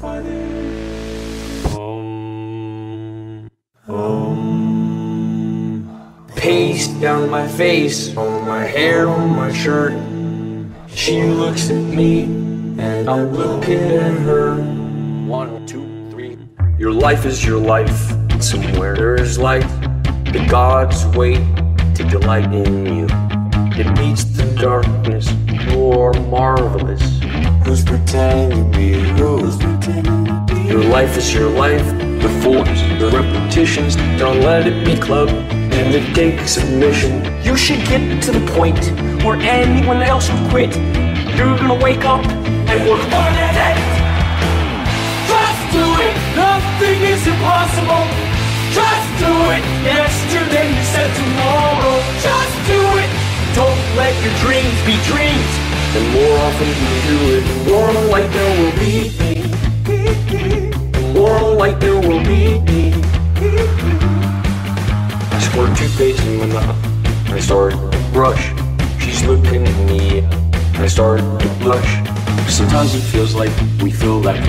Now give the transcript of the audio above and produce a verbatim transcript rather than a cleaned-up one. magnify thee. Om. Om. Paste down my face, on my hair, on my shirt. She looks at me, and I'm looking at her. One, two, three. Your life is your life. Somewhere there is light. The gods wait to delight in you. It meets the darkness. You are marvelous. Who's pretending to be who's pretending to be? Your life is your life. The forms, the repetitions. Don't let it be clubbed. And it takes submission. You should get to the point where anyone else would quit. You're gonna wake up and work hard at it. Just do it. Nothing is impossible. Just do it. Yesterday you said tomorrow. Just do it. Don't let your dreams be dreams. And more often you do it, more light there will be. More light there will be. I squirt toothpaste in my mouth. I start to brush. She's looking at me. I start to blush. Sometimes it feels like we feel that.